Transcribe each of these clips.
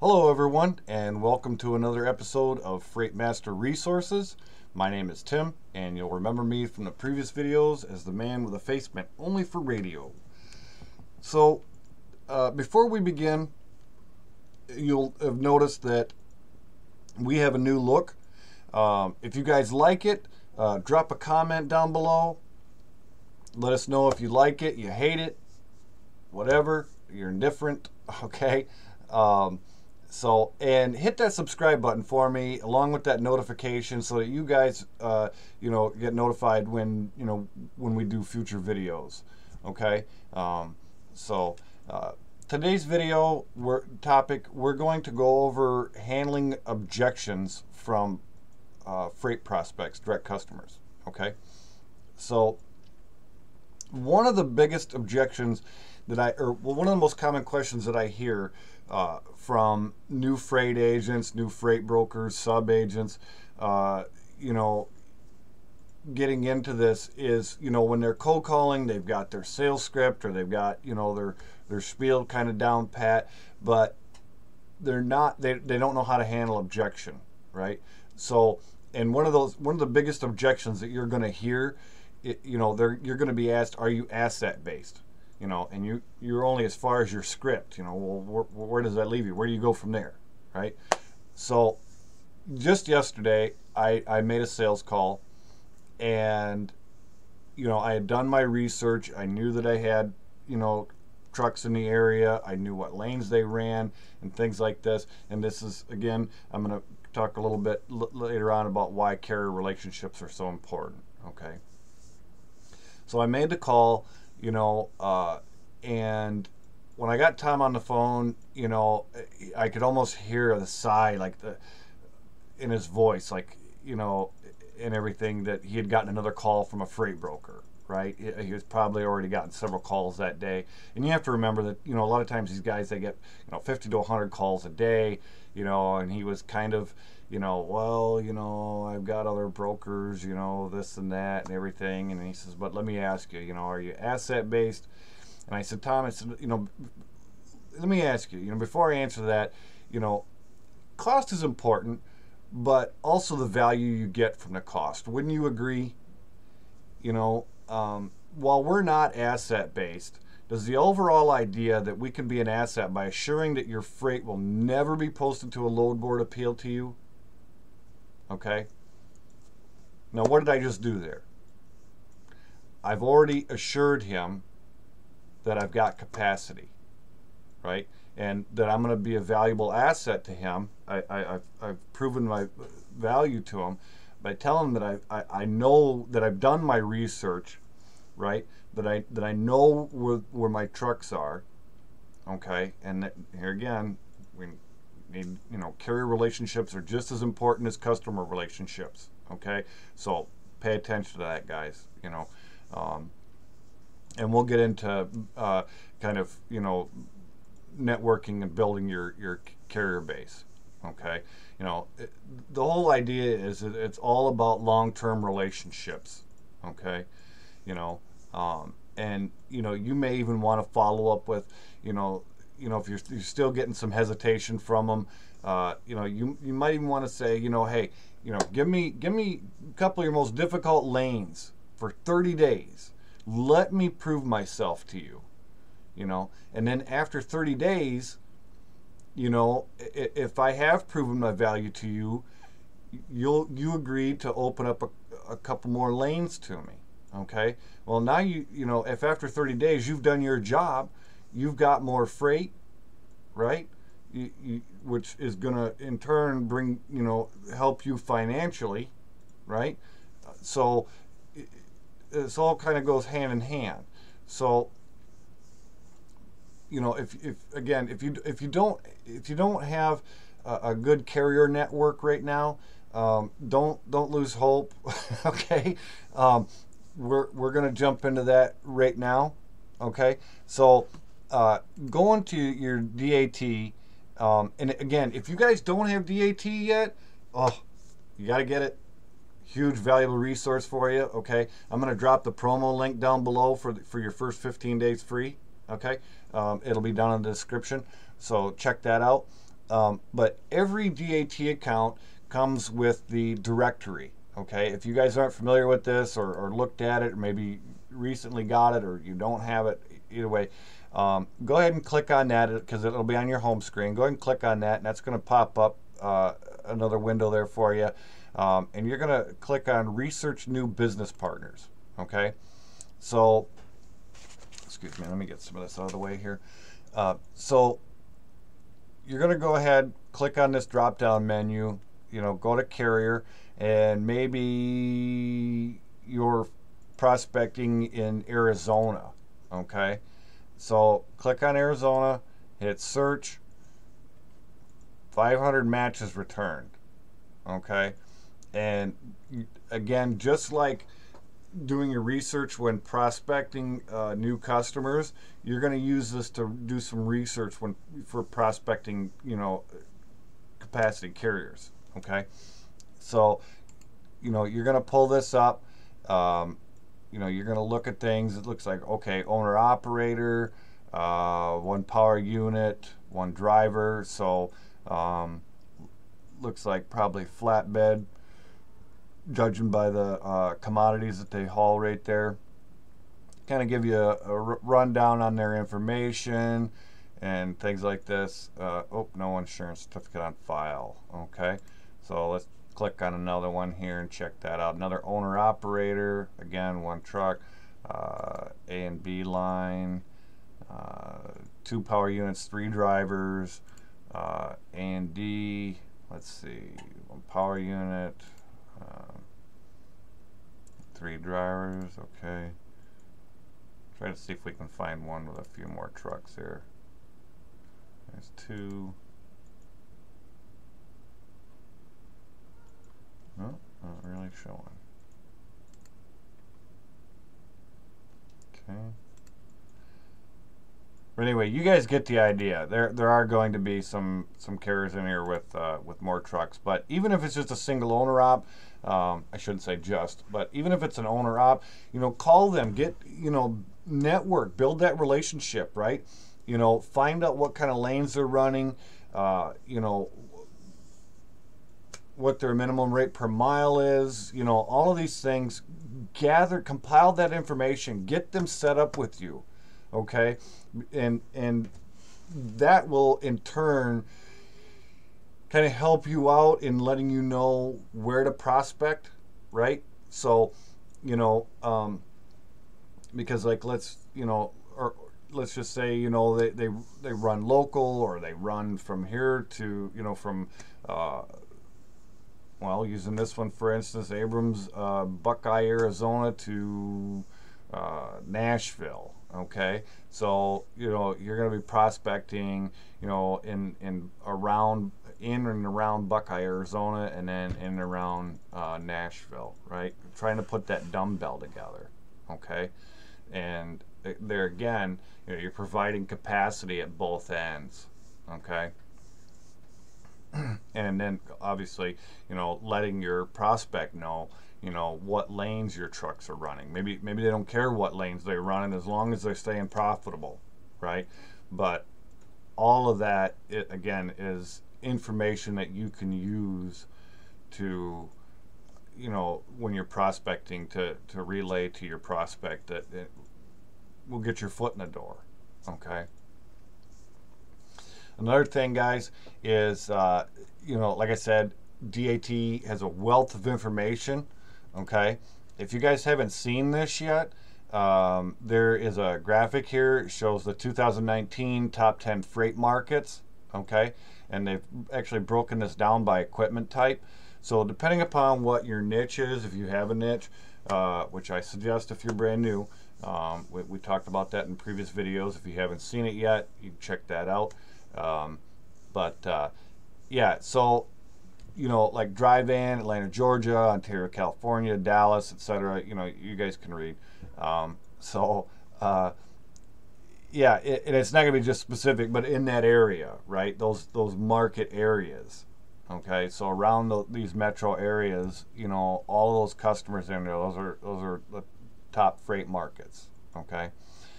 Hello everyone, and welcome to another episode of Freightmaster Resources. My name is Tim, and you'll remember me from the previous videos as the man with a face meant only for radio. So, before we begin, you'll have noticed that we have a new look. If you guys like it, drop a comment down below. Let us know if you like it, you hate it, whatever, you're indifferent, okay? And hit that subscribe button for me along with that notification so that you guys, get notified when, when we do future videos. Okay. Today's video we're going to go over handling objections from, freight prospects, direct customers. Okay. So one of the biggest objections that one of the most common questions that I hear from new freight agents, new freight brokers, sub agents, getting into this is, when they're cold calling, they've got their sales script or they've got, their spiel kind of down pat, but they don't know how to handle objection, right? So, and one of the biggest objections that you're going to hear, you're going to be asked, are you asset based? And you're only as far as your script, well, where does that leave you? Where do you go from there, right? So just yesterday, I made a sales call and, I had done my research. I knew that I had, trucks in the area. I knew what lanes they ran and things like this. And this is, again, I'm going to talk a little bit later on about why carrier relationships are so important, okay? So I made the call. And when I got Tom on the phone, I could almost hear the sigh, like in his voice, like, and everything, that he had gotten another call from a freight broker, right? He was probably already gotten several calls that day. And you have to remember that, a lot of times these guys, they get, 50 to 100 calls a day, and he was kind of, well, I've got other brokers, this and that and everything. And he says, but let me ask you, are you asset based? And I said, Tom, let me ask you, before I answer that, cost is important, but also the value you get from the cost. Wouldn't you agree? While we're not asset based, does the overall idea that we can be an asset by assuring that your freight will never be posted to a load board appeal to you? Okay. Now, what did I just do there? I've already assured him that I've got capacity, right? And that I'm going to be a valuable asset to him. I've proven my value to him by telling him that I know that I've done my research, right? That I know where my trucks are, okay? And that, here again, we need, carrier relationships are just as important as customer relationships, okay? So pay attention to that, guys, and we'll get into kind of, networking and building your carrier base, okay? The whole idea is that it's all about long-term relationships, okay? You may even want to follow up with, if you're still getting some hesitation from them, you might even want to say, hey, give me a couple of your most difficult lanes for 30 days. Let me prove myself to you, and then after 30 days, if I have proven my value to you, you agree to open up a couple more lanes to me. Okay, well now if after 30 days you've done your job, you've got more freight, right? Which is gonna in turn bring, help you financially, right? So it's all kind of goes hand in hand. So if you don't have a good carrier network right now, don't lose hope. Okay. We're going to jump into that right now, okay? So going to your DAT, and again, if you guys don't have DAT yet, oh, you got to get it. Huge valuable resource for you, okay? I'm going to drop the promo link down below for your first 15 days free, okay? It'll be down in the description, so check that out. But every DAT account comes with the directory. Okay, if you guys aren't familiar with this or looked at it, or maybe recently got it, or you don't have it, either way, go ahead and click on that because it'll be on your home screen. Go ahead and click on that, and that's going to pop up another window there for you. And you're going to click on Research New Business Partners. Okay, so excuse me, let me get some of this out of the way here. So you're going to go ahead, click on this drop-down menu. You know, go to carrier, and maybe you're prospecting in Arizona. Okay, so click on Arizona, hit search, 500 matches returned. Okay, and again, just like doing your research when prospecting new customers, you're going to use this to do some research when for prospecting, you know, capacity carriers. Okay, so you know you're going to pull this up. You know, you're going to look at things. It looks like, okay, owner operator, one power unit, one driver. So looks like probably flatbed, judging by the commodities that they haul right there. Kind of give you a rundown on their information and things like this. Oh, no insurance certificate on file. Okay, so let's click on another one here and check that out. Another owner operator, again, one truck, A and B line, two power units, three drivers, A and D, let's see, one power unit, three drivers. Okay, try to see if we can find one with a few more trucks here. There's two. No, not really showing. Okay. But anyway, you guys get the idea. There are going to be some carriers in here with more trucks. But even if it's just a single owner op, I shouldn't say just, but even if it's an owner op, you know, call them, get, you know, network, build that relationship, right? You know, find out what kind of lanes they're running. You know, what their minimum rate per mile is, you know, all of these things. Gather, compile that information, get them set up with you, okay? And that will in turn kind of help you out in letting you know where to prospect, right? So, you know, because like let's, you know, or let's just say, you know, they run local, or they run from here to, you know, from well, using this one for instance, Abrams, Buckeye, Arizona to Nashville. Okay, so you know you're going to be prospecting, you know, in and around Buckeye, Arizona, and then in and around Nashville, right? Trying to put that dumbbell together. Okay, and there again, you know, you're providing capacity at both ends. Okay. And then obviously, you know, letting your prospect know, you know, what lanes your trucks are running. Maybe they don't care what lanes they're running as long as they're staying profitable, right? But all of that, it, again, is information that you can use to, you know, when you're prospecting, to relay to your prospect that it will get your foot in the door, okay? Another thing, guys, is, you know, like I said, DAT has a wealth of information, okay? If you guys haven't seen this yet, there is a graphic here. It shows the 2019 top 10 freight markets, okay? And they've actually broken this down by equipment type. So depending upon what your niche is, if you have a niche, which I suggest if you're brand new, we talked about that in previous videos. If you haven't seen it yet, you can check that out. Yeah, so, you know, like Dry-Van, Atlanta, Georgia, Ontario, California, Dallas, etc. You know, you guys can read. Yeah, and it's not going to be just specific, but in that area, right? Those market areas, okay? So around these metro areas, you know, all those customers in there, those are the top freight markets, okay?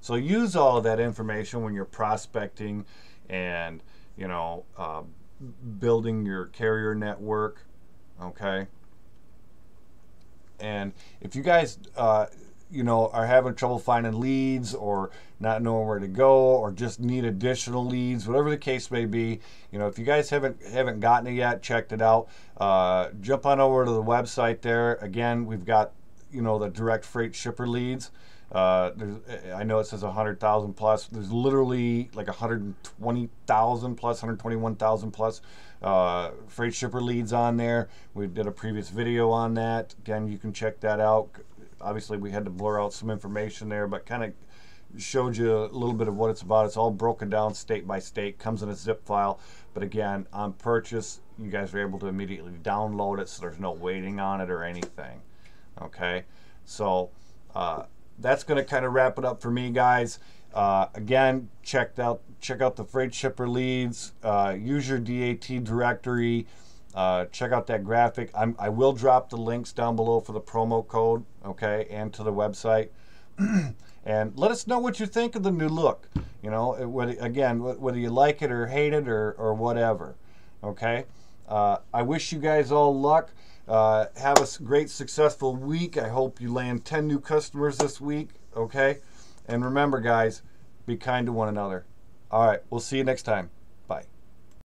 So use all of that information when you're prospecting, and you know, building your carrier network, okay? And if you guys, you know, are having trouble finding leads or not knowing where to go or just need additional leads, whatever the case may be, you know, if you guys haven't gotten it yet, checked it out, jump on over to the website there. Again, we've got, you know, the direct freight shipper leads. I know it says 100,000 plus. There's literally like 120,000 plus, 121,000 plus freight shipper leads on there. We did a previous video on that. Again, you can check that out. Obviously, we had to blur out some information there, but kind of showed you a little bit of what it's about. It's all broken down state by state, comes in a zip file. But again, on purchase, you guys are able to immediately download it, so there's no waiting on it or anything. Okay, so that's going to kind of wrap it up for me, guys. Again, check out the freight shipper leads. Use your DAT directory. Check out that graphic. I will drop the links down below for the promo code, okay, and to the website. And let us know what you think of the new look. You know, again, whether you like it or hate it or whatever. Okay. I wish you guys all luck. Have a great, successful week. I hope you land 10 new customers this week, okay? And remember, guys, be kind to one another. All right, we'll see you next time.